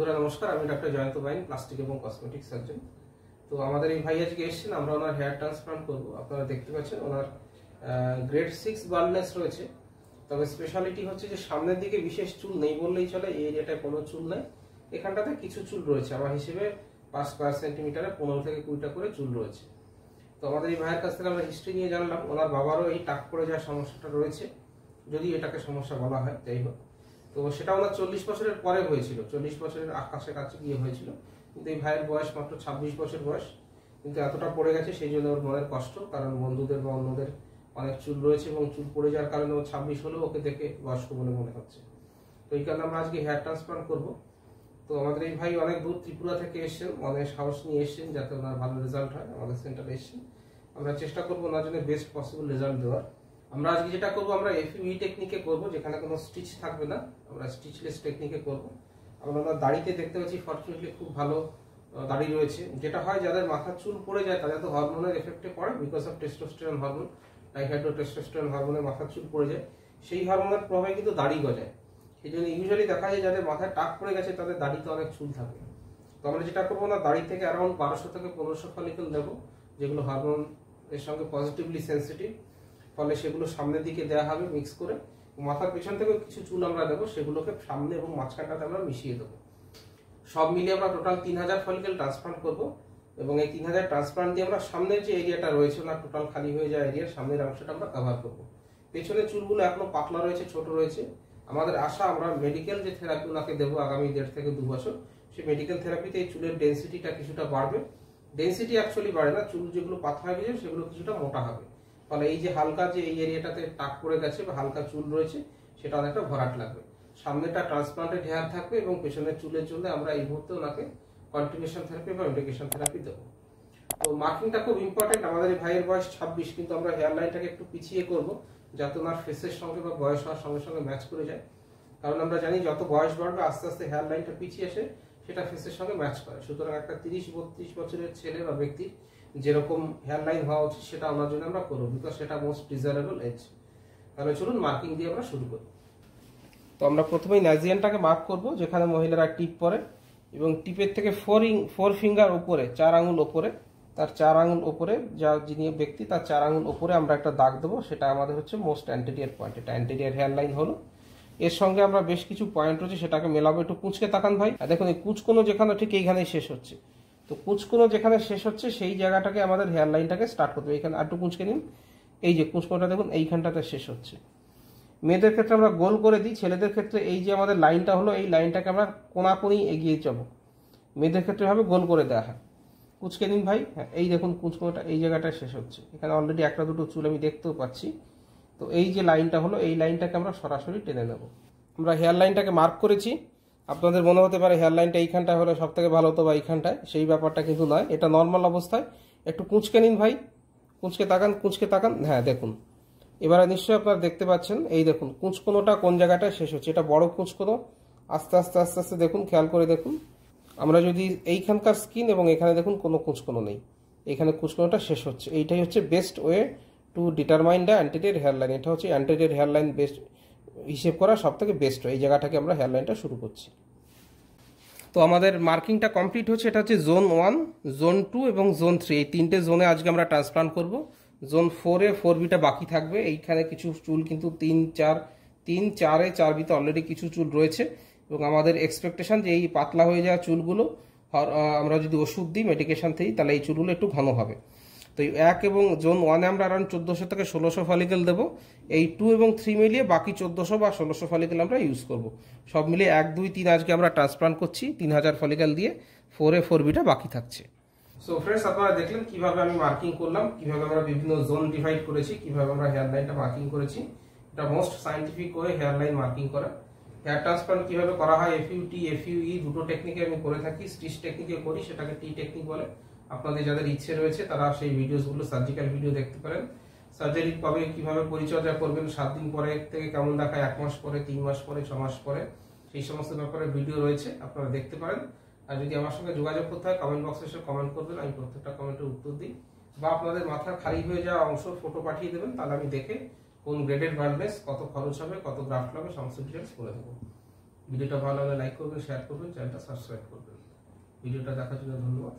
বন্ধুরা নমস্কার, আমি ডক্টর জয়ন্তভাইন প্লাস্টিকেবল কসমেটিক সার্জন। তো আমাদের এই ভাই আজকে এসেছেন, আমরা ওনার হেয়ার ট্রান্সপ্লান্ট করব। আপনারা দেখতে পাচ্ছেন ওনার গ্রেড 6 বার্নেস রয়েছে, তবে স্পেশালিটি হচ্ছে যে সামনের দিকে বিশেষ চুল নেই বললেই চলে। এই এরিয়াটায় কোনো চুল নেই, এখানটাতে কিছু চুল রয়েছে। আমার হিসেবে 5 সেন্টিমিটারে 15 থেকে 20টা করে চুল রয়েছে। তো আমাদের এই ভাইয়ের কাছ থেকে আমরা হিস্ট্রি নিয়ে জানলাম। ওনার বাবারও এই টাক করে যাওয়ার সমস্যাটা রয়েছে, যদি এটাকে সমস্যা বলা হয়, যাই হোক। তো সেটা ওনার 40 বছরের পরে হয়েছিল, 40 বছরের আকাশে কাছে গিয়ে হয়েছিল। কিন্তু এই ভাইয়ের বয়স মাত্র 26 বছর বয়স, কিন্তু এতটা পড়ে গেছে। সেই জন্য ওর মনের কষ্ট, কারণ বন্ধুদের বা অন্যদের অনেক চুল রয়েছে এবং চুল পড়ে যাওয়ার কারণে ও 26 হলেও ওকে দেখে বয়স্ক বলে মনে হচ্ছে। তো এই কারণে আমরা আজকে হেয়ার ট্রান্সপ্লান্ট করবো। তো আমাদের এই ভাই অনেক দূর ত্রিপুরা থেকে এসেছেন, অনেক সাহস নিয়ে এসেছেন যাতে ওনার ভালো রেজাল্ট হয়। আমাদের সেন্টারে এসেছেন, আমরা চেষ্টা করবো ওনার জন্য বেস্ট পসিবল রেজাল্ট দেওয়ার। আমরা আজকে যেটা করবো, আমরা এফইউই টেকনিকে করবো, যেখানে কোনো স্টিচ থাকবে না, আমরা স্টিচলেস টেকনিকে করবো। আমরা ওনার দাড়িতে দেখতে পাচ্ছি ফর্চুনেটলি খুব ভালো দাড়ি রয়েছে। যেটা হয়, যাদের মাথার চুল পড়ে যায় তাদের তো হরমোনের এফেক্টে পড়ে, because of testosterone hormone, dihydrotestosterone হরমোনে মাথার চুল পড়ে যায়। সেই হরমোনের প্রভাবে কিন্তু দাড়ি গজায়। সেই জন্য ইউজুয়ালি দেখা যায় যাদের মাথায় টাক পড়ে গেছে তাদের দাড়িতে অনেক চুল থাকে। তো আমরা যেটা করবো না, দাড়ি থেকে অ্যারাউন্ড 1200 থেকে 1500 ফলিকল নেবো, যেগুলো হরমোন এর সঙ্গে পজিটিভলি সেন্সিটিভ, ফলে সেগুলো সামনের দিকে দেওয়া হবে মিক্স করে। মাথার পেছন থেকে কিছু চুল আমরা দেবো, সেগুলোকে সামনে এবং মাঝখানটাতে আমরা মিশিয়ে দেবো। সব মিলিয়ে আমরা টোটাল 3000 ফলিকল ট্রান্সপ্লান্ট করবো, এবং এই 3000 ট্রান্সপ্লান্ট দিয়ে আমরা সামনের যে এরিয়াটা রয়েছে না, টোটাল খালি হয়ে যায় এরিয়ার সামনের অংশটা আমরা কভার করবো। পেছনের চুলগুলো এখনো পাতলা রয়েছে, ছোট রয়েছে। আমাদের আশা, আমরা মেডিকেল যে থেরাপি ওনাকে দেবো আগামী 1.5 থেকে 2 বছর, সেই মেডিকেল থেরাপিতে এই চুলের ডেন্সিটিটা কিছুটা বাড়বে। ডেন্সিটি অ্যাকচুয়ালি বাড়ে না, চুল যেগুলো পাতলা হয়ে গেছে সেগুলো কিছুটা মোটা হবে, ফলে এই যে হালকা যে এই এরিয়াটাতে টাক পড়ে গেছে বা হালকা চুল রয়েছে সেটা অনেকটা ভরাট লাগবে। সামনেটা ট্রান্সপ্লান্টেড হেয়ার থাকবে এবং পেছনের চুলের জন্য আমরা এই মুহূর্তে ওনাকে কন্টিনিউশন থেরাপি বা মেডিকেশন থেরাপি দেবো। তো মার্কিংটা খুব ইম্পর্টেন্ট। আমাদের ভাইয়ের বয়স 26, কিন্তু আমরা হেয়ার লাইনটাকে একটু পিছিয়ে করবো যাতে ওনার ফেসের সঙ্গে বা বয়স হওয়ার সঙ্গে সঙ্গে ম্যাচ করে যায়। কারণ আমরা জানি যত বয়স বাড়বে আস্তে আস্তে হেয়ার লাইনটা পিছিয়ে আসে, সেটা ফেসের সঙ্গে ম্যাচ করে। সুতরাং একটা 30-32 বছরের ছেলে বা ব্যক্তি যেরকম হেয়ার লাইন হওয়া উচিত সেটা ওনার জন্য আমরা করবো, বিকজ সেটা মোস্ট ডিজায়ারেবল এজ। তাহলে চলুন মার্কিং দিয়ে আমরা শুরু করি। তো আমরা প্রথমেই নাজিয়ানটাকে মার্ক করবো, যেখানে মহিলারা টিপ পরে, এবং টিপের থেকে 4 ফিঙ্গার ওপরে, 4 আঙুল ওপরে, তার 4 আঙুল ওপরে যা যিনি ব্যক্তি তার 4 আঙুল ওপরে আমরা একটা দাগ দেবো। সেটা আমাদের হচ্ছে মোস্ট অ্যান্টেরিয়ার পয়েন্ট, এটা অ্যান্টেরিয়ার হেয়ার লাইন হলো। এর সঙ্গে আমরা বেশ কিছু পয়েন্ট রয়েছে সেটাকে মেলাবো। একটু কুঁচকে তাকান ভাই, আর দেখুন এই কুঁচকোনো যেখানে ঠিক এইখানেই শেষ হচ্ছে। তো কুঁচকোনো যেখানে শেষ হচ্ছে সেই জায়গাটাকে আমাদের হেয়ার লাইনটাকে স্টার্ট করতে হবে। এখানে আর একটু কুঁচকে নিন, এই যে কুঁচকোনোটা দেখুন এইখানটাতে শেষ হচ্ছে। মেয়েদের ক্ষেত্রে আমরা গোল করে দিই, ছেলেদের ক্ষেত্রে এই যে আমাদের লাইনটা হলো এই লাইনটাকে আমরা কোনাকোনি এগিয়ে যাবো। মেয়েদের ক্ষেত্রে হবে গোল করে দেওয়া হয়। কুঁচকে নিন ভাই, হ্যাঁ এই দেখুন কুঁচকোনোটা এই জায়গাটায় শেষ হচ্ছে। এখানে অলরেডি একটা দুটো চুল আমি দেখতেও পাচ্ছি। তো এই যে লাইনটা হলো এই লাইনটাকে আমরা সরাসরি টেনে নেব। আমরা হেয়ার লাইনটাকে মার্ক করেছি। আপনাদের মনে হতে পারে হেয়ার লাইনটা এইখানটায় হলে সব থেকে ভালো হতো বা এইখানটায়, সেই ব্যাপারটা কিন্তু নয়। এটা নর্মাল অবস্থায়। একটু কুঁচকে নিন ভাই, কুঁচকে তাকান, কুঁচকে তাকান, হ্যাঁ দেখুন। এবারে নিশ্চয়ই আপনারা দেখতে পাচ্ছেন, এই দেখুন কুঁচকোনোটা কোন জায়গাটায় শেষ হচ্ছে। এটা বড় কুঁচকোনো, আস্তে আস্তে আস্তে আস্তে দেখুন, খেয়াল করে দেখুন। আমরা যদি এইখানকার স্কিন এবং এখানে দেখুন কোনো কুঁচকোনো নেই, এখানে কুঁচকোনোটা শেষ হচ্ছে। এইটাই হচ্ছে best way to determine the anterior hair line. এটা হচ্ছে অ্যান্টেরিয়র হেয়ার লাইন বেস্ট হিসেব করা সব থেকে বেস্ট। এই জায়গাটাকে আমরা হেয়ার লাইনটা শুরু করছি। তো আমাদের মার্কিংটা কমপ্লিট হচ্ছে। এটা হচ্ছে জোন 1, জোন 2 এবং জোন 3, এই 3টে জোনে আজকে আমরা ট্রান্সপ্লান্ট করব। জোন 4 এ 4 বিটা বাকি থাকবে। এইখানে কিছু চুল কিন্তু 3, 4, 4 বিতে অলরেডি কিছু চুল রয়েছে, এবং আমাদের এক্সপেকটেশন যে এই পাতলা হয়ে যাওয়া চুলগুলো আমরা যদি ওষুধ দিই, মেডিকেশন দিই, তাহলে এই চুলগুলো একটু ঘন হবে। তো 1 এবং জোন 1 আমরা অ্যারাউন্ড 1400 থেকে 1600 ফলিকেল দেবো। এই 2 এবং 3 মিলিয়ে বাকি 1400 বা 1600 ফলিকেল আমরা ইউজ করব। সব মিলিয়ে 1, 2, 3 আজকে আমরা ট্রান্সপ্লান্ট করছি 3000 ফলিকেল দিয়ে। 4 এ 4 বিটা বাকি থাকছে। সো ফ্রেন্ডস, আপনারা দেখলেন কিভাবে আমি মার্কিং করলাম, কিভাবে আমরা বিভিন্ন জোন ডিভাইড করেছি, কিভাবে আমরা হেয়ার লাইনটা মার্কিং করেছি। এটা most scientific way hair line marking করা। হেয়ার ট্রান্সপ্লান্ট কিভাবে করা হয়, এফইউটি, এফইউই দুটো টেকনিকে আমি করে থাকি। স্টিচ টেকনিকে করি, সেটাকে টি টেকনিক বলে। আপনাদের যাদের ইচ্ছে রয়েছে তারা সেই ভিডিওসগুলো, সার্জিক্যাল ভিডিও দেখতে পারেন। সার্জারি কবে কিভাবে পরিচর্যা করবেন, 7 দিন পরে থেকে কেমন দেখায়, 1 মাস পরে, 3 মাস পরে, 6 মাস পরে, সেই সমস্ত ব্যাপারে ভিডিও রয়েছে, আপনারা দেখতে পারেন। আর যদি আমার সঙ্গে যোগাযোগ করতে হয় কমেন্ট বক্সে এসে কমেন্ট করবেন, আমি প্রত্যেকটা কমেন্টের উত্তর দিই। বা আপনাদের মাথার খালি হয়ে যাওয়া অংশ ফটো পাঠিয়ে দেবেন, তাহলে আমি দেখে কোন গ্রেডেড বার্নেস, কত খরচ হবে, কত গ্রাফট লাগবে, সমস্ত ডিটেলস বলে দেবো। ভিডিওটা ভালো লাগলে লাইক করবেন, শেয়ার করবেন, চ্যানেলটা সাবস্ক্রাইব করবেন। ভিডিওটা দেখার জন্য ধন্যবাদ।